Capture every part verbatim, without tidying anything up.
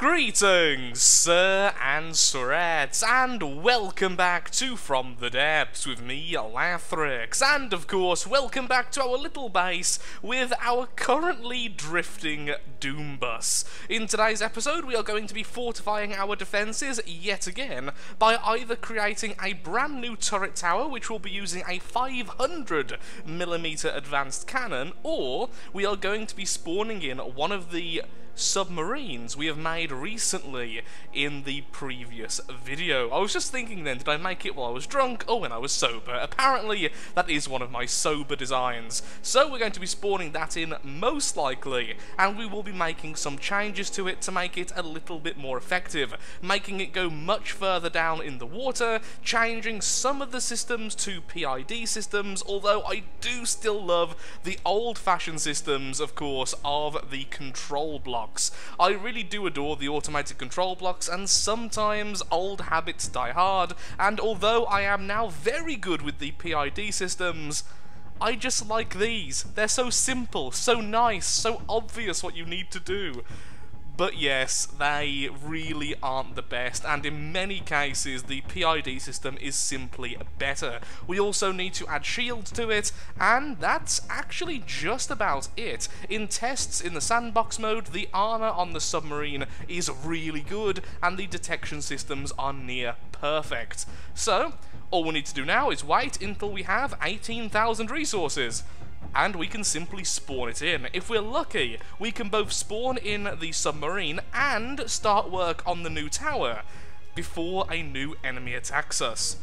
Greetings, sir and sirettes, and welcome back to From the Depths with me, Lathrix, and of course, welcome back to our little base with our currently drifting Doombus. In today's episode, we are going to be fortifying our defences yet again by either creating a brand new turret tower, which will be using a five hundred millimeter advanced cannon, or we are going to be spawning in one of the submarines we have made recently in the previous video. I was just thinking then, did I make it while I was drunk or when I was sober? Apparently that is one of my sober designs. So we're going to be spawning that in most likely, and we will be making some changes to it to make it a little bit more effective, making it go much further down in the water, changing some of the systems to P I D systems, although I do still love the old-fashioned systems, of course, of the control block. I really do adore the automatic control blocks, and sometimes old habits die hard, and although I am now very good with the P I D systems, I just like these. They're so simple, so nice, so obvious what you need to do. But yes, they really aren't the best, and in many cases the P I D system is simply better. We also need to add shields to it, and that's actually just about it. In tests in the sandbox mode, the armour on the submarine is really good, and the detection systems are near perfect. So, all we need to do now is wait until we have eighteen thousand resources. And we can simply spawn it in. If we're lucky, we can both spawn in the submarine and start work on the new tower before a new enemy attacks us.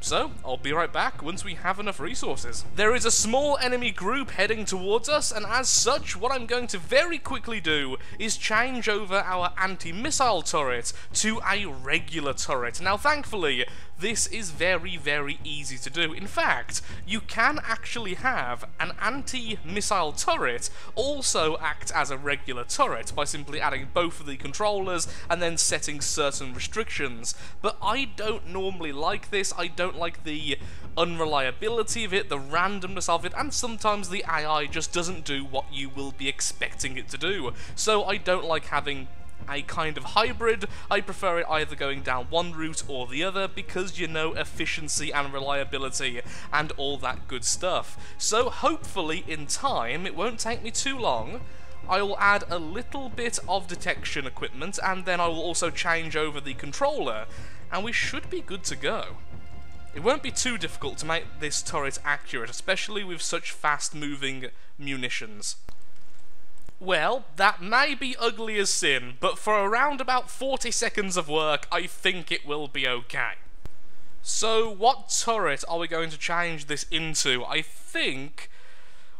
So, I'll be right back once we have enough resources. There is a small enemy group heading towards us, and as such, what I'm going to very quickly do is change over our anti-missile turret to a regular turret. Now, thankfully, this is very, very easy to do. In fact, you can actually have an anti-missile turret also act as a regular turret by simply adding both of the controllers and then setting certain restrictions. But I don't normally like this. I don't like the unreliability of it, the randomness of it, and sometimes the A I just doesn't do what you will be expecting it to do. So I don't like having a kind of hybrid. I prefer it either going down one route or the other because, you know, efficiency and reliability and all that good stuff. So hopefully in time, it won't take me too long, I will add a little bit of detection equipment, and then I will also change over the controller, and we should be good to go. It won't be too difficult to make this turret accurate, especially with such fast-moving munitions. Well, that may be ugly as sin, but for around about forty seconds of work, I think it will be okay. So, what turret are we going to change this into? I think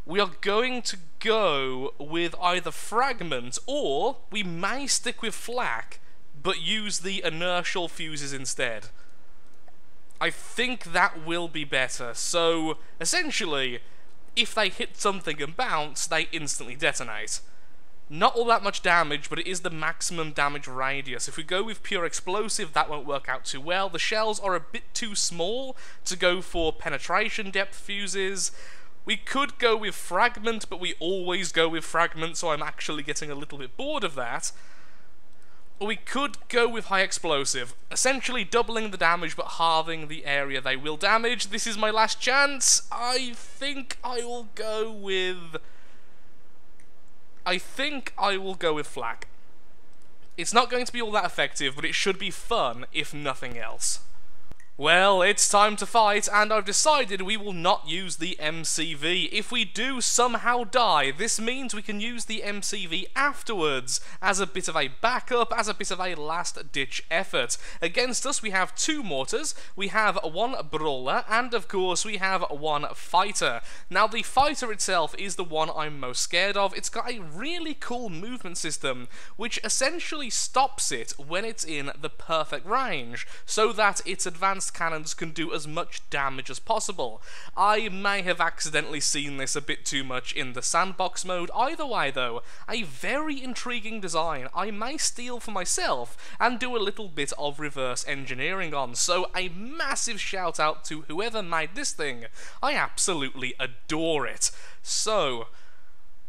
we are going to go with either fragment, or we may stick with flak, but use the inertial fuses instead. I think that will be better. So, essentially, if they hit something and bounce, they instantly detonate. Not all that much damage, but it is the maximum damage radius. If we go with pure explosive, that won't work out too well. The shells are a bit too small to go for penetration depth fuses. We could go with fragment, but we always go with fragment, so I'm actually getting a little bit bored of that. Or we could go with high explosive, essentially doubling the damage but halving the area they will damage. This is my last chance. I think I will go with... I think I will go with flak. It's not going to be all that effective, but it should be fun if nothing else. Well, it's time to fight, and I've decided we will not use the M C V. If we do somehow die, this means we can use the M C V afterwards as a bit of a backup, as a bit of a last-ditch effort. Against us, we have two mortars, we have one brawler, and of course we have one fighter. Now, the fighter itself is the one I'm most scared of. It's got a really cool movement system, which essentially stops it when it's in the perfect range, so that it's advanced cannons can do as much damage as possible. I may have accidentally seen this a bit too much in the sandbox mode. Either way though, a very intriguing design I may steal for myself and do a little bit of reverse engineering on, so a massive shout out to whoever made this thing. I absolutely adore it. So,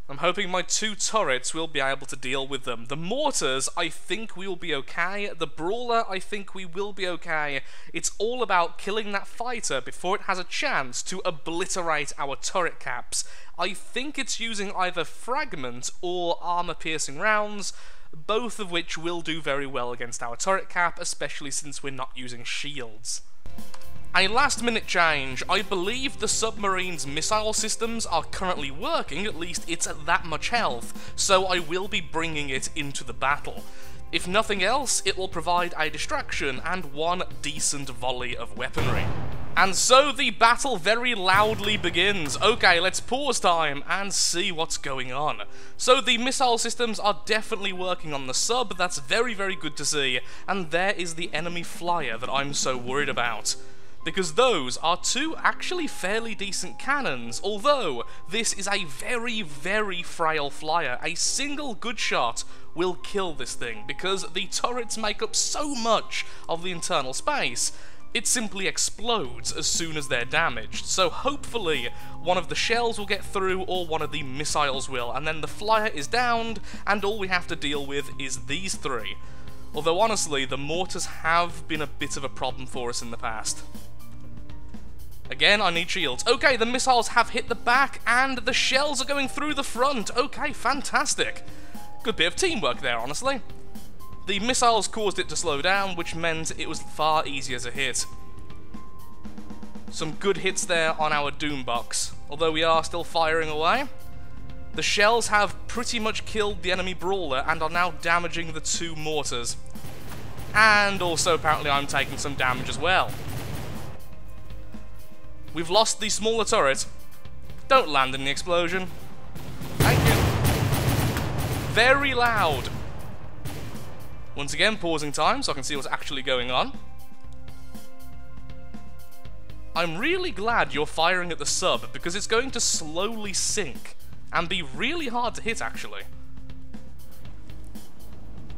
I'm hoping my two turrets will be able to deal with them. The mortars, I think we will be okay. The brawler, I think we will be okay. It's all about killing that fighter before it has a chance to obliterate our turret caps. I think it's using either fragment or armor-piercing rounds, both of which will do very well against our turret cap, especially since we're not using shields. A last minute change. I believe the submarine's missile systems are currently working, at least it's at that much health, so I will be bringing it into the battle. If nothing else, it will provide a distraction and one decent volley of weaponry. And so the battle very loudly begins. Okay, let's pause time and see what's going on. So the missile systems are definitely working on the sub, that's very, very good to see. And there is the enemy flyer that I'm so worried about. Because those are two actually fairly decent cannons, although this is a very, very frail flyer. A single good shot will kill this thing, because the turrets make up so much of the internal space, it simply explodes as soon as they're damaged. So hopefully one of the shells will get through or one of the missiles will, and then the flyer is downed, and all we have to deal with is these three. Although honestly, the mortars have been a bit of a problem for us in the past. Again, I need shields. Okay, the missiles have hit the back, and the shells are going through the front. Okay, fantastic. Good bit of teamwork there, honestly. The missiles caused it to slow down, which meant it was far easier to hit. Some good hits there on our Doombox, although we are still firing away. The shells have pretty much killed the enemy brawler and are now damaging the two mortars. And also, apparently, I'm taking some damage as well. We've lost the smaller turret. Don't land in the explosion. Thank you. Very loud. Once again, pausing time so I can see what's actually going on. I'm really glad you're firing at the sub, because it's going to slowly sink and be really hard to hit, actually.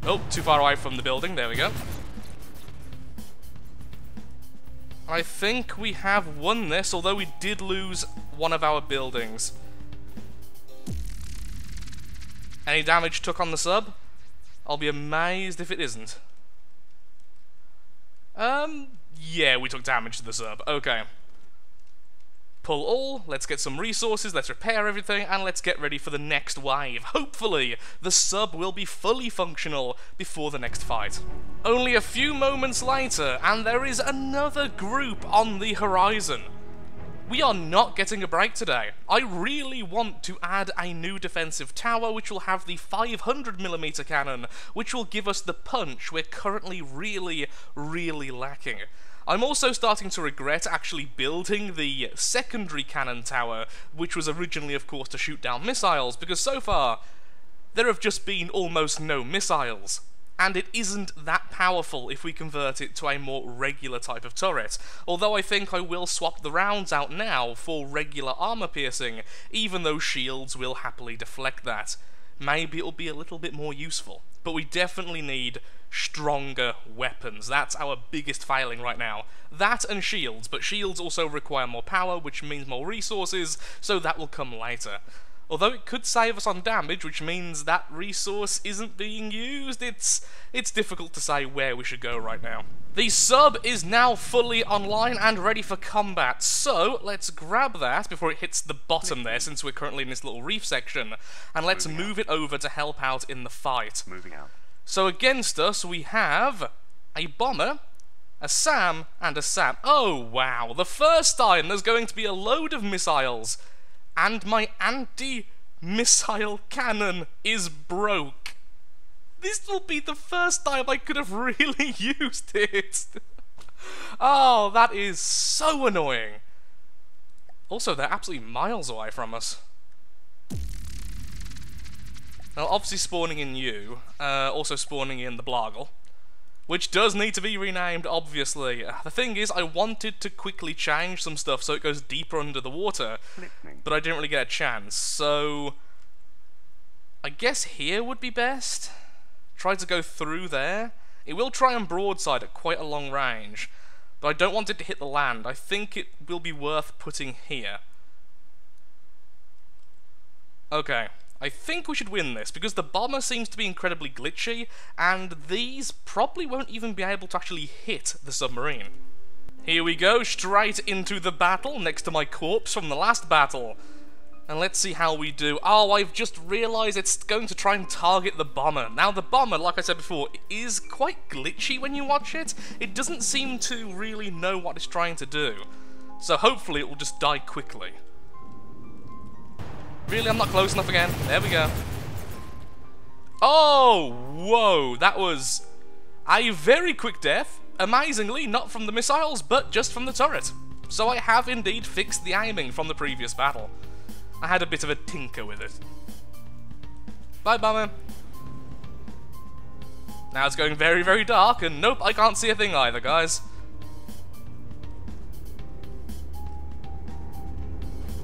Oh, too far away from the building. There we go. I think we have won this, although we did lose one of our buildings. Any damage took on the sub? I'll be amazed if it isn't. Um, yeah, we took damage to the sub. Okay. Pull all, let's get some resources, let's repair everything, and let's get ready for the next wave. Hopefully, the sub will be fully functional before the next fight. Only a few moments later, and there is another group on the horizon. We are not getting a break today. I really want to add a new defensive tower, which will have the five hundred millimeter cannon, which will give us the punch we're currently really, really lacking. I'm also starting to regret actually building the secondary cannon tower, which was originally, of course, to shoot down missiles, because so far, there have just been almost no missiles. And it isn't that powerful if we convert it to a more regular type of turret, although I think I will swap the rounds out now for regular armor piercing, even though shields will happily deflect that. Maybe it'll be a little bit more useful, but we definitely need stronger weapons. That's our biggest failing right now. That and shields, but shields also require more power, which means more resources, so that will come later. Although it could save us on damage, which means that resource isn't being used. It's it's difficult to say where we should go right now. The sub is now fully online and ready for combat, so let's grab that before it hits the bottom there, since we're currently in this little reef section, and let's Moving move out. it over to help out in the fight. Moving out. So against us, we have a bomber, a SAM, and a SAM. Oh, wow. The first time there's going to be a load of missiles, and my anti-missile cannon is broke. This will be the first time I could have really used it. Oh, that is so annoying. Also, they're absolutely miles away from us. Now, obviously spawning in you, uh, also spawning in the Blargle, which does need to be renamed, obviously. The thing is, I wanted to quickly change some stuff so it goes deeper under the water, but I didn't really get a chance, so I guess here would be best. Try to go through there. It will try and broadside at quite a long range, but I don't want it to hit the land. I think it will be worth putting here. Okay. I think we should win this, because the bomber seems to be incredibly glitchy, and these probably won't even be able to actually hit the submarine. Here we go, straight into the battle, next to my corpse from the last battle. And let's see how we do. Oh, I've just realised it's going to try and target the bomber. Now, the bomber, like I said before, is quite glitchy when you watch it. It doesn't seem to really know what it's trying to do. So hopefully it will just die quickly. Really, I'm not close enough again. There we go. Oh, whoa, that was a very quick death. Amazingly, not from the missiles, but just from the turret. So I have indeed fixed the aiming from the previous battle. I had a bit of a tinker with it. Bye, bomber. Now it's going very, very dark, and nope, I can't see a thing either, guys.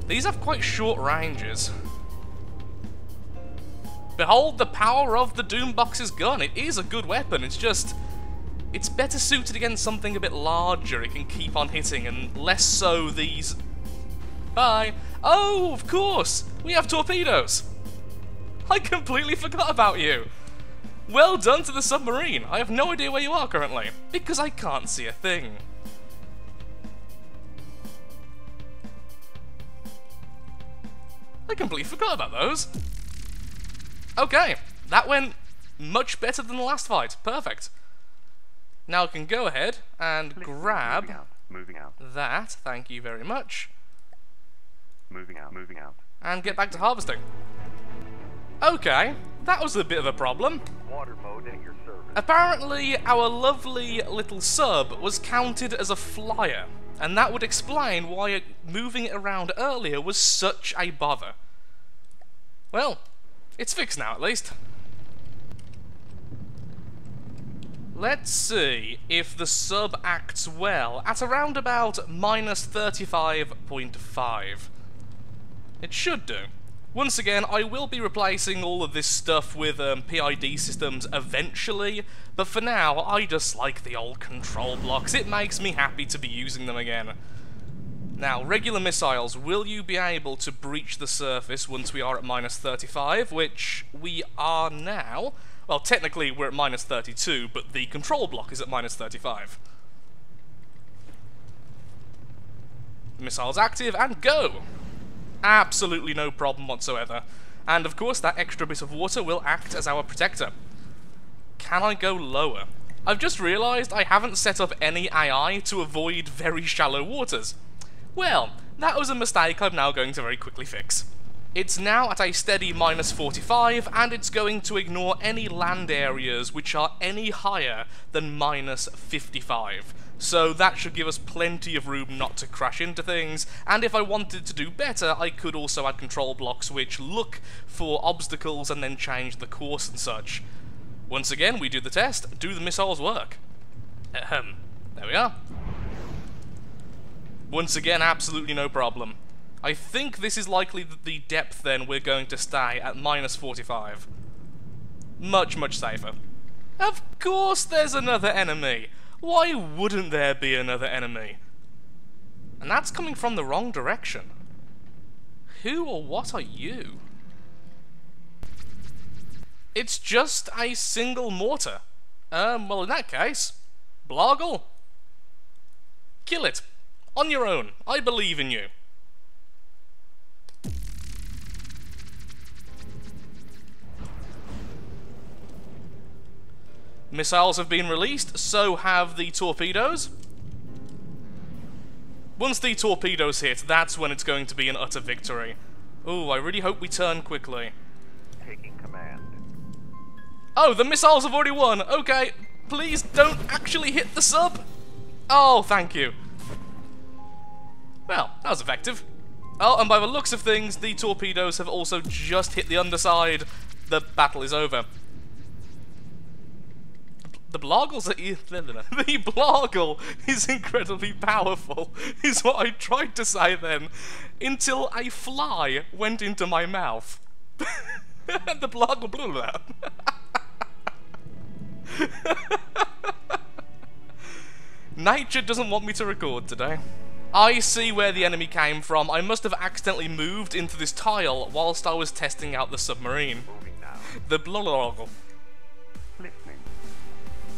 These have quite short ranges. Behold the power of the Doombox's gun. It is a good weapon, it's just... it's better suited against something a bit larger. It can keep on hitting, and less so these... Bye. Oh, of course! We have torpedoes! I completely forgot about you! Well done to the submarine! I have no idea where you are currently, because I can't see a thing. I completely forgot about those. Okay, that went much better than the last fight. Perfect. Now I can go ahead and grab moving out, moving out. that. Thank you very much. Moving out, moving out. And get back to harvesting. Okay, that was a bit of a problem. Water mode at your service. Apparently, our lovely little sub was counted as a flyer, and that would explain why moving it around earlier was such a bother. Well, it's fixed now at least. Let's see if the sub acts well at around about minus thirty-five point five. It should do. Once again, I will be replacing all of this stuff with um, P I D systems eventually, but for now, I just like the old control blocks. It makes me happy to be using them again. Now, regular missiles, will you be able to breach the surface once we are at minus thirty-five, which we are now? Well, technically we're at minus thirty-two, but the control block is at minus thirty-five. Missiles active, and go! Absolutely no problem whatsoever. And of course that extra bit of water will act as our protector. Can I go lower? I've just realised I haven't set up any A I to avoid very shallow waters. Well, that was a mistake I'm now going to very quickly fix. It's now at a steady minus forty-five, and it's going to ignore any land areas which are any higher than minus fifty-five. So that should give us plenty of room not to crash into things, and if I wanted to do better, I could also add control blocks which look for obstacles and then change the course and such. Once again, we do the test. Do the missiles work? Ahem. There we are. Once again, absolutely no problem. I think this is likely the depth then we're going to stay at minus forty-five. Much, much safer. Of course there's another enemy! Why wouldn't there be another enemy? And that's coming from the wrong direction. Who or what are you? It's just a single mortar. Um, well in that case, Blargle. Kill it. On your own. I believe in you. Missiles have been released, so have the torpedoes. Once the torpedoes hit, that's when it's going to be an utter victory. Ooh, I really hope we turn quickly. Taking command. Oh, the missiles have already won! Okay, please don't actually hit the sub! Oh, thank you. Well, that was effective. Oh, and by the looks of things, the torpedoes have also just hit the underside. The battle is over. The Blargle's are e the Blargle is incredibly powerful, is what I tried to say then, until a fly went into my mouth. And the Blargle blew that. Nature doesn't want me to record today. I see where the enemy came from. I must have accidentally moved into this tile whilst I was testing out the submarine. Moving now. The Blargle. Listening.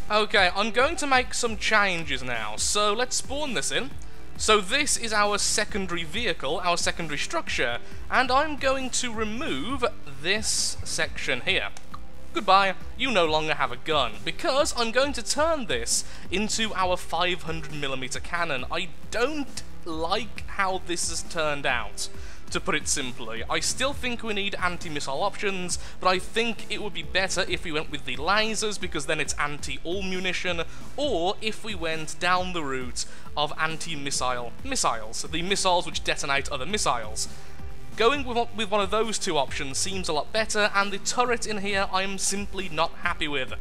Okay, I'm going to make some changes now. So let's spawn this in. So this is our secondary vehicle, our secondary structure, and I'm going to remove this section here. Goodbye, you no longer have a gun, because I'm going to turn this into our five hundred millimeter cannon. I don't like how this has turned out, to put it simply. I still think we need anti-missile options, but I think it would be better if we went with the lasers, because then it's anti-all munition, or if we went down the route of anti-missile missiles, the missiles which detonate other missiles. Going with one of those two options seems a lot better, and the turret in here I am simply not happy with.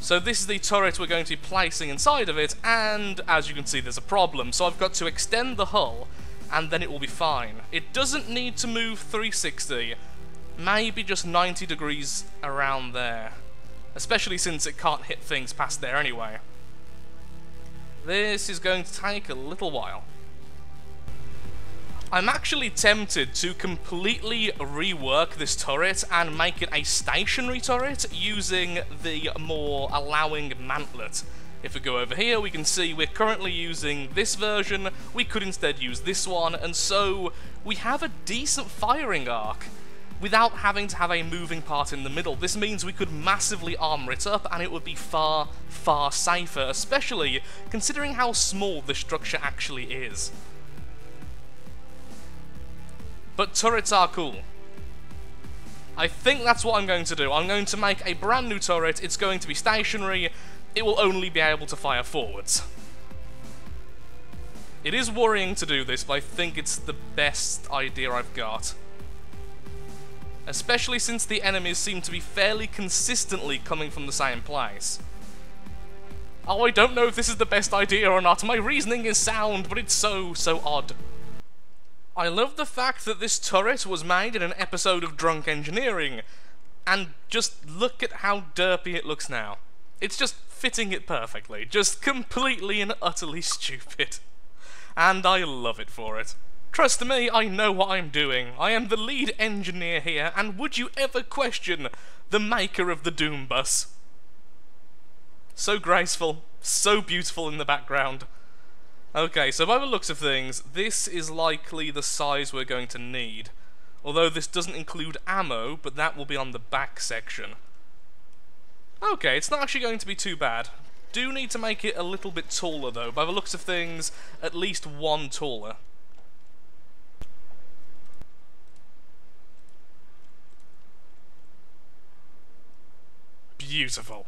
So this is the turret we're going to be placing inside of it, and as you can see there's a problem. So I've got to extend the hull, and then it will be fine. It doesn't need to move three sixty, maybe just ninety degrees around there. Especially since it can't hit things past there anyway. This is going to take a little while. I'm actually tempted to completely rework this turret and make it a stationary turret using the more allowing mantlet. If we go over here, we can see we're currently using this version, we could instead use this one, and so we have a decent firing arc without having to have a moving part in the middle. This means we could massively armor it up, and it would be far, far safer, especially considering how small the structure actually is. But turrets are cool. I think that's what I'm going to do. I'm going to make a brand new turret. It's going to be stationary. It will only be able to fire forwards. It is worrying to do this, but I think it's the best idea I've got. Especially since the enemies seem to be fairly consistently coming from the same place. Oh, I don't know if this is the best idea or not. My reasoning is sound, but it's so, so odd. I love the fact that this turret was made in an episode of Drunk Engineering, and just look at how derpy it looks now. It's just fitting it perfectly, just completely and utterly stupid. And I love it for it. Trust me, I know what I'm doing. I am the lead engineer here, and would you ever question the maker of the Doombus? So graceful, so beautiful in the background. Okay, so by the looks of things, this is likely the size we're going to need. Although this doesn't include ammo, but that will be on the back section. Okay, it's not actually going to be too bad. Do need to make it a little bit taller though. By the looks of things, at least one taller. Beautiful.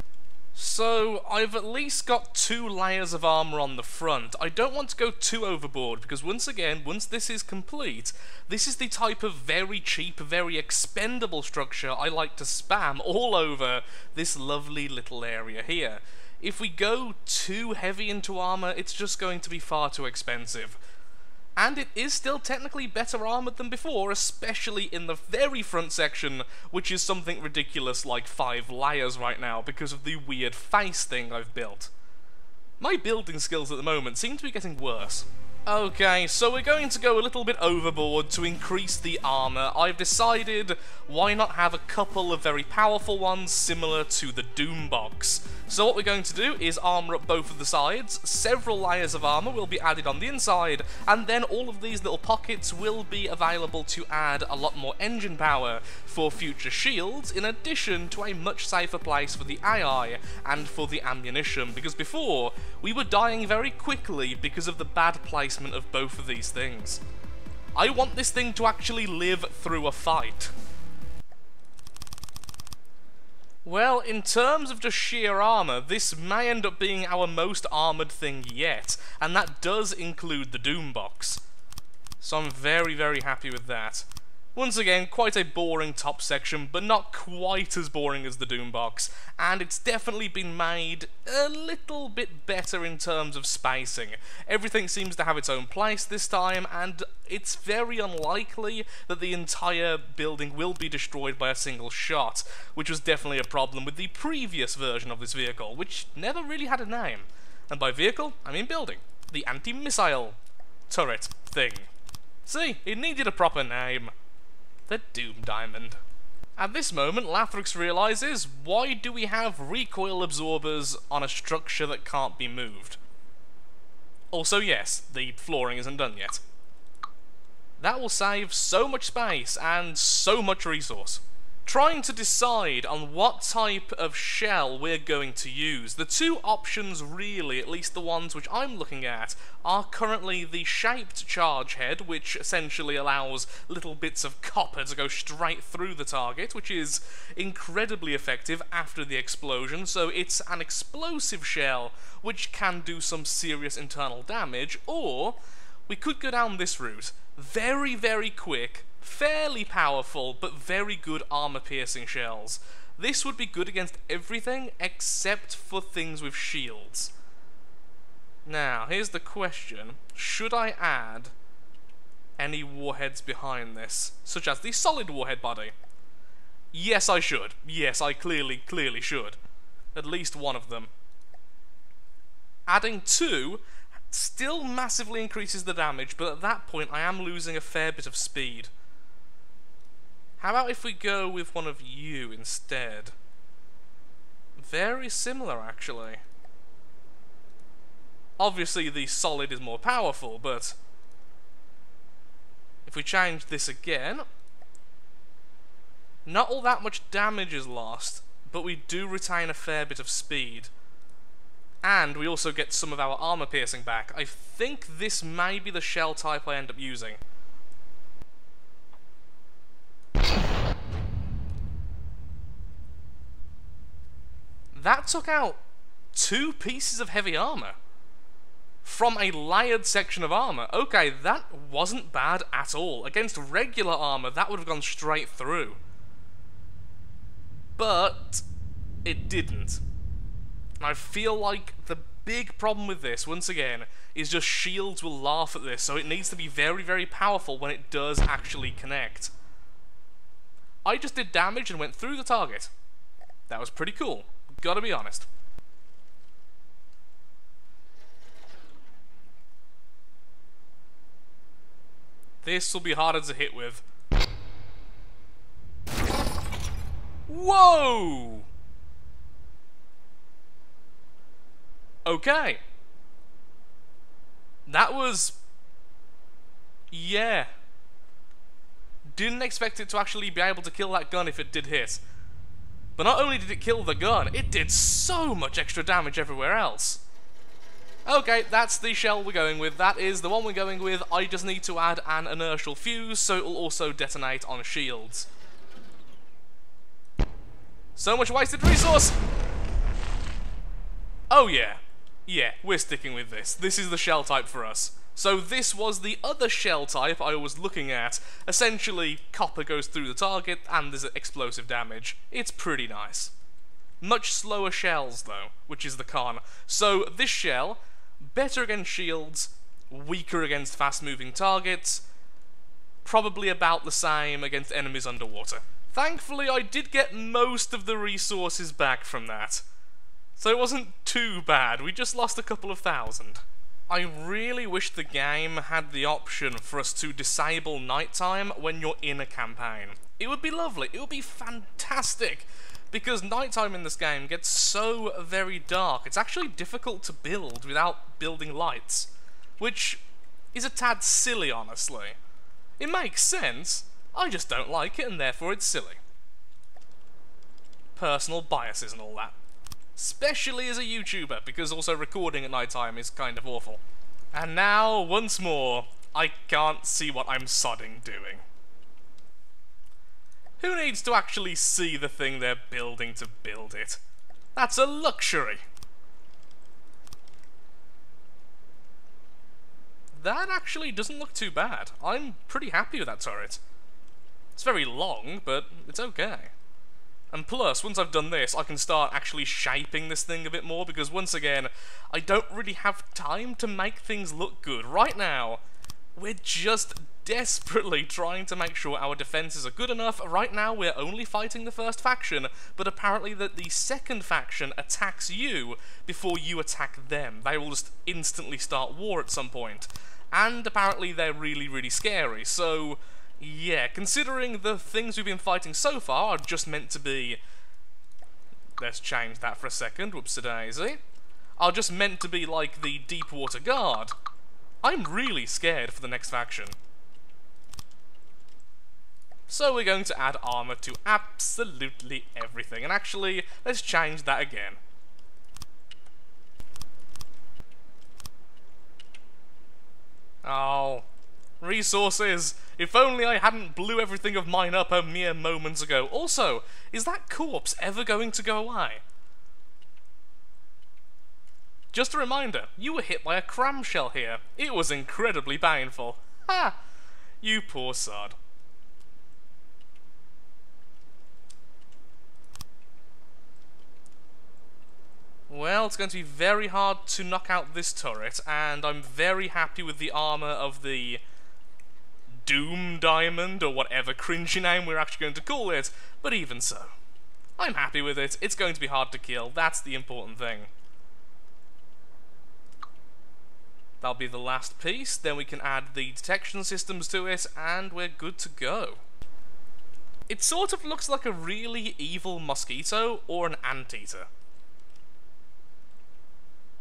So, I've at least got two layers of armour on the front. I don't want to go too overboard, because once again, once this is complete, this is the type of very cheap, very expendable structure I like to spam all over this lovely little area here. If we go too heavy into armour, it's just going to be far too expensive. And it is still technically better armoured than before, especially in the very front section, which is something ridiculous like five layers right now because of the weird face thing I've built. My building skills at the moment seem to be getting worse. Okay, so we're going to go a little bit overboard to increase the armour. I've decided why not have a couple of very powerful ones similar to the Doombox. So what we're going to do is armour up both of the sides, several layers of armour will be added on the inside, and then all of these little pockets will be available to add a lot more engine power for future shields, in addition to a much safer place for the A I and for the ammunition, because before, we were dying very quickly because of the bad place of both of these things. I want this thing to actually live through a fight. Well, in terms of just sheer armour, this may end up being our most armoured thing yet, and that does include the Doombox. So I'm very, very happy with that. Once again, quite a boring top section, but not quite as boring as the Doombox, and it's definitely been made a little bit better in terms of spacing. Everything seems to have its own place this time, and it's very unlikely that the entire building will be destroyed by a single shot, which was definitely a problem with the previous version of this vehicle, which never really had a name. And by vehicle, I mean building. the anti-missile turret thing. See, it needed a proper name. The Doom Diamond. At this moment, Lathrix realises, why do we have recoil absorbers on a structure that can't be moved? Also, yes, the flooring isn't done yet. That will save so much space and so much resource. Trying to decide on what type of shell we're going to use. The two options really, at least the ones which I'm looking at, are currently the shaped charge head, which essentially allows little bits of copper to go straight through the target, which is incredibly effective after the explosion, so it's an explosive shell which can do some serious internal damage, or we could go down this route. Very, very quick, fairly powerful, but very good armor-piercing shells. This would be good against everything except for things with shields. Now, here's the question. Should I add any warheads behind this, such as the solid warhead body? Yes, I should. Yes, I clearly, clearly should. At least one of them. Adding two still massively increases the damage, but at that point I am losing a fair bit of speed. How about if we go with one of you instead? Very similar, actually. Obviously the solid is more powerful, but if we change this again, not all that much damage is lost, but we do retain a fair bit of speed. And we also get some of our armor piercing back. I think this may be the shell type I end up using. That took out two pieces of heavy armor from a layered section of armor. Okay, that wasn't bad at all. Against regular armor, that would have gone straight through. But it didn't. And I feel like the big problem with this, once again, is just shields will laugh at this, so it needs to be very, very powerful when it does actually connect. I just did damage and went through the target. That was pretty cool, gotta be honest. This will be harder to hit with. Whoa! Okay. That was... yeah. Didn't expect it to actually be able to kill that gun if it did hit. But not only did it kill the gun, it did so much extra damage everywhere else. Okay, that's the shell we're going with. That is the one we're going with. I just need to add an inertial fuse, so it'll also detonate on shields. So much wasted resource! Oh yeah. Yeah, we're sticking with this. This is the shell type for us. So this was the other shell type I was looking at. Essentially, copper goes through the target and there's explosive damage. It's pretty nice. Much slower shells though, which is the con. So this shell, better against shields, weaker against fast-moving targets, probably about the same against enemies underwater. Thankfully, I did get most of the resources back from that. So it wasn't too bad, we just lost a couple of thousand. I really wish the game had the option for us to disable nighttime when you're in a campaign. It would be lovely, it would be fantastic, because nighttime in this game gets so very dark, it's actually difficult to build without building lights, which is a tad silly, honestly. It makes sense, I just don't like it and therefore it's silly. Personal biases and all that. Especially as a YouTuber, because also recording at night time is kind of awful. And now, once more, I can't see what I'm sodding doing. Who needs to actually see the thing they're building to build it? That's a luxury! That actually doesn't look too bad. I'm pretty happy with that turret. It's very long, but it's okay. And plus, once I've done this, I can start actually shaping this thing a bit more, because once again, I don't really have time to make things look good. Right now, We're just desperately trying to make sure our defenses are good enough. Right now we're only fighting the first faction, but apparently that the second faction attacks you before you attack them. They will just instantly start war at some point. And apparently they're really, really scary, so yeah, considering the things we've been fighting so far are just meant to be... Let's change that for a second, whoops-a-daisy. Are just meant to be like the Deepwater Guard. I'm really scared for the next faction. So we're going to add armor to absolutely everything, and actually, let's change that again. Oh, resources! If only I hadn't blew everything of mine up a mere moments ago. Also, is that corpse ever going to go away? Just a reminder, you were hit by a cram shell here. It was incredibly painful. Ha! You poor sod. Well, it's going to be very hard to knock out this turret, and I'm very happy with the armour of the Doom Diamond, or whatever cringy name we're actually going to call it, but even so. I'm happy with it. It's going to be hard to kill. That's the important thing. That'll be the last piece, then we can add the detection systems to it, and we're good to go. It sort of looks like a really evil mosquito, or an anteater.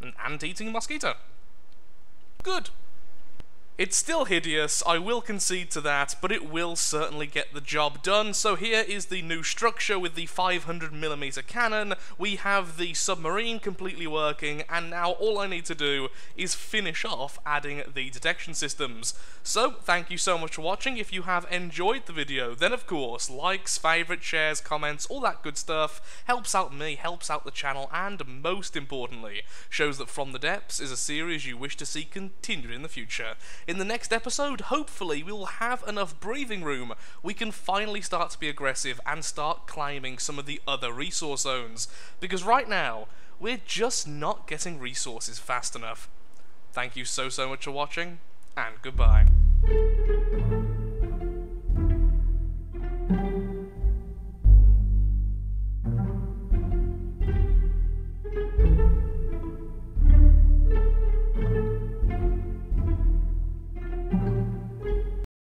An ant-eating mosquito. Good. It's still hideous, I will concede to that, but it will certainly get the job done. So here is the new structure with the five hundred millimeter cannon. We have the submarine completely working, and now all I need to do is finish off adding the detection systems. So, thank you so much for watching. If you have enjoyed the video, then of course, likes, favourites, shares, comments, all that good stuff helps out me, helps out the channel, and most importantly, shows that From the Depths is a series you wish to see continued in the future. In the next episode, hopefully, we will have enough breathing room. We can finally start to be aggressive and start claiming some of the other resource zones. Because right now, we're just not getting resources fast enough. Thank you so, so much for watching, and goodbye.